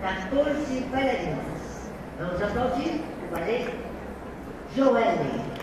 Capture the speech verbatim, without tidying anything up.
quatorze bailarinas. Vamos aplaudir o balé Joelle.